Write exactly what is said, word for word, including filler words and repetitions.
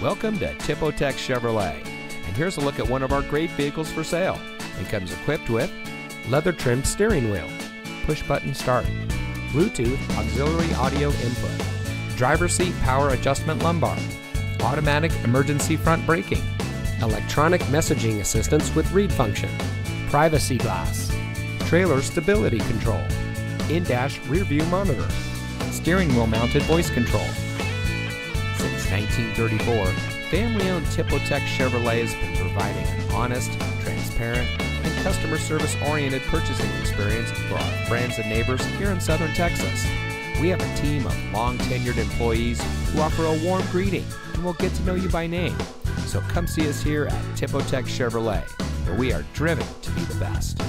Welcome to Tipotex Chevrolet, and here's a look at one of our great vehicles for sale. It comes equipped with leather trimmed steering wheel, push button start, Bluetooth auxiliary audio input, driver seat power adjustment lumbar, automatic emergency front braking, electronic messaging assistance with read function, privacy glass, trailer stability control, in-dash rear view monitor, steering wheel mounted voice control. Since nineteen thirty-four, family-owned Tipotex Chevrolet has been providing an honest, transparent, and customer service-oriented purchasing experience for our friends and neighbors here in Southern Texas. We have a team of long-tenured employees who offer a warm greeting and will get to know you by name. So come see us here at Tipotex Chevrolet, where we are driven to be the best.